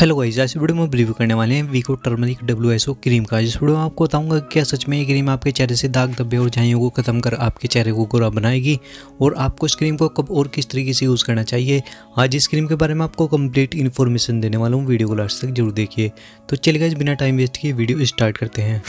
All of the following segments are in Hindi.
हेलो गाइस, आज वीडियो में रिव्यू करने वाले हैं विको टर्मरिक W क्रीम का। जिस वीडियो में आपको बताऊंगा क्या सच में ये क्रीम आपके चेहरे से दाग धब्बे और झाइयों को खत्म कर आपके चेहरे को गोरा बनाएगी और आपको इस क्रीम को कब और किस तरीके से यूज़ करना चाहिए। आज इस क्रीम के बारे में आपको कंप्लीट इन्फॉर्मेशन देने वाला हूँ, वीडियो को लास्ट तक जरूर देखिए। तो चलिए गाइस, बिना टाइम वेस्ट किए वीडियो स्टार्ट करते हैं।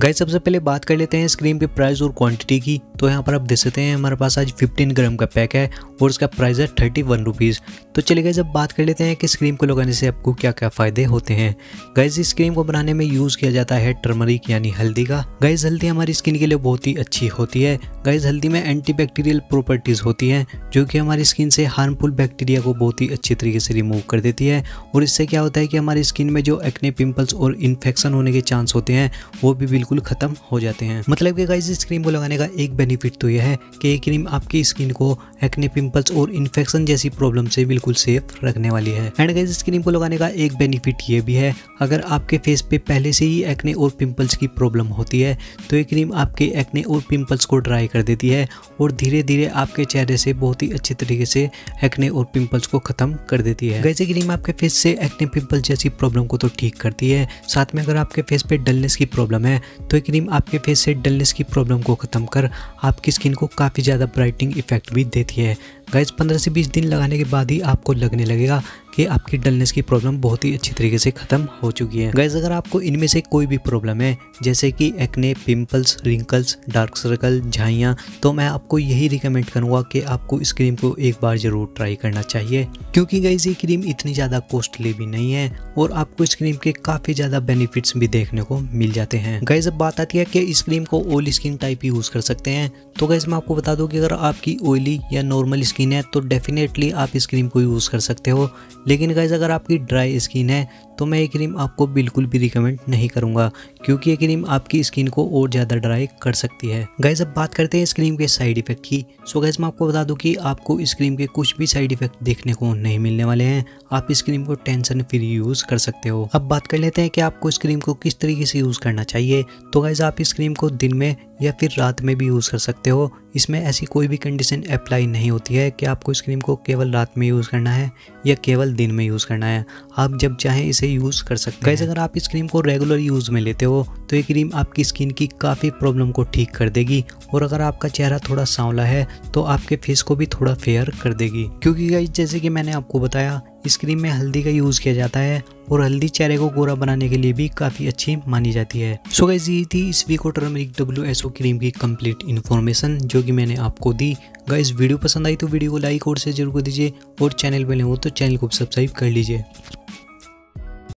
गाइस सबसे पहले बात कर लेते हैं इस क्रीम के प्राइस और क्वांटिटी की। तो यहाँ पर आप देख सकते हैं हमारे पास आज 15 ग्राम का पैक है और इसका प्राइस है 31 रुपीज़। तो चलिए गाइस, अब बात कर लेते हैं कि इस क्रीम को लगाने से आपको क्या क्या फ़ायदे होते हैं। गाइस इस क्रीम को बनाने में यूज़ किया जाता है टर्मरिक यानी हल्दी का। गाइस हल्दी हमारी स्किन के लिए बहुत ही अच्छी होती है। गाइस हल्दी में एंटीबैक्टीरियल प्रॉपर्टीज़ होती हैं जो कि हमारी स्किन से हार्मफुल बैक्टीरिया को बहुत ही अच्छे तरीके से रिमूव कर देती है और इससे क्या होता है कि हमारी स्किन में जो एक्ने, पिंपल्स और इन्फेक्शन होने के चांस होते हैं वो भी बिल्कुल खत्म हो जाते हैं। मतलब कि गाइस इस क्रीम को लगाने का एक बेनिफिट तो यह है कि ये क्रीम आपकी स्किन को एक्ने, पिंपल्स और इन्फेक्शन जैसी प्रॉब्लम से बिल्कुल सेफ रखने वाली है। एंड गाइस इस क्रीम को लगाने का एक बेनिफिट ये भी है, अगर आपके फेस पे पहले से ही एक्ने और पिंपल्स की प्रॉब्लम होती है तो ये क्रीम आपके एक्ने और पिंपल्स को ड्राई कर देती है और धीरे धीरे आपके चेहरे से बहुत ही अच्छे तरीके से एक्ने और पिंपल्स को खत्म कर देती है। गाइस ये क्रीम आपके फेस से एक्ने, पिंपल्स जैसी प्रॉब्लम को तो ठीक करती है, साथ में अगर आपके फेस पे डलनेस की प्रॉब्लम है तो ये क्रीम आपके फेस से डलनेस की प्रॉब्लम को खत्म कर आपकी स्किन को काफ़ी ज़्यादा ब्राइटनिंग इफेक्ट भी देती है। गाइस 15 से 20 दिन लगाने के बाद ही आपको लगने लगेगा कि आपकी डलनेस की प्रॉब्लम बहुत ही अच्छी तरीके से खत्म हो चुकी है। गाइस अगर आपको इनमें से कोई भी प्रॉब्लम है जैसे कि acne, pimples, wrinkles, dark circle, झाइयाँ, तो मैं आपको यही रिकमेंड करूँगा कि आपको इस क्रीम को एक बार ज़रूर ट्राई करना चाहिए, क्योंकि गाइस ये क्रीम इतनी ज़्यादा कॉस्टली भी नहीं है और आपको इस क्रीम के काफ़ी ज़्यादा बेनिफिट्स भी देखने को मिल जाते हैं। गाइस अब बात आती है कि इस क्रीम को ऑयल स्किन टाइप यूज़ कर सकते हैं। तो गाइस मैं आपको बता दूँ कि अगर आपकी ऑयली या नॉर्मल स्किन है तो डेफिनेटली आप इस क्रीम को यूज़ कर सकते हो, लेकिन गाइस अगर आपकी ड्राई स्किन है तो मैं ये क्रीम आपको बिल्कुल भी रिकमेंड नहीं करूँगा, क्योंकि ये क्रीम आपकी स्किन को और ज़्यादा ड्राई कर सकती है। गाइस अब बात करते हैं इस क्रीम के साइड इफेक्ट की। सो गाइस मैं आपको बता दूं कि आपको इस क्रीम के कुछ भी साइड इफेक्ट देखने को नहीं मिलने वाले हैं। आप इस क्रीम को टेंशन फ्री यूज़ कर सकते हो। अब बात कर लेते हैं कि आपको इस क्रीम को किस तरीके से यूज़ करना चाहिए। तो गाइस आप इस क्रीम को दिन में या फिर रात में भी यूज़ कर सकते हो। इसमें ऐसी कोई भी कंडीशन अप्लाई नहीं होती है कि आपको इस क्रीम को केवल रात में यूज़ करना है या केवल दिन में यूज़ करना है। आप जब चाहें इसे यूज़ कर सकते हैं। गाइस अगर आप इस क्रीम को रेगुलर यूज़ में लेते हो तो ये क्रीम आपकी स्किन की काफ़ी प्रॉब्लम को ठीक कर देगी और अगर आपका चेहरा थोड़ा सांवला है तो आपके फेस को भी थोड़ा फेयर कर देगी, क्योंकि गाइस जैसे कि मैंने आपको बताया इस क्रीम में हल्दी का यूज़ किया जाता है और हल्दी चेहरे को गोरा बनाने के लिए भी काफ़ी अच्छी मानी जाती है। सो गाइस ये थी इस विको टर्मरिक WSO क्रीम की कंप्लीट इन्फॉर्मेशन जो कि मैंने आपको दी। गाइस वीडियो पसंद आई तो वीडियो को लाइक और शेयर जरूर कर दीजिए और चैनल पर नए हो तो चैनल को सब्सक्राइब कर लीजिए।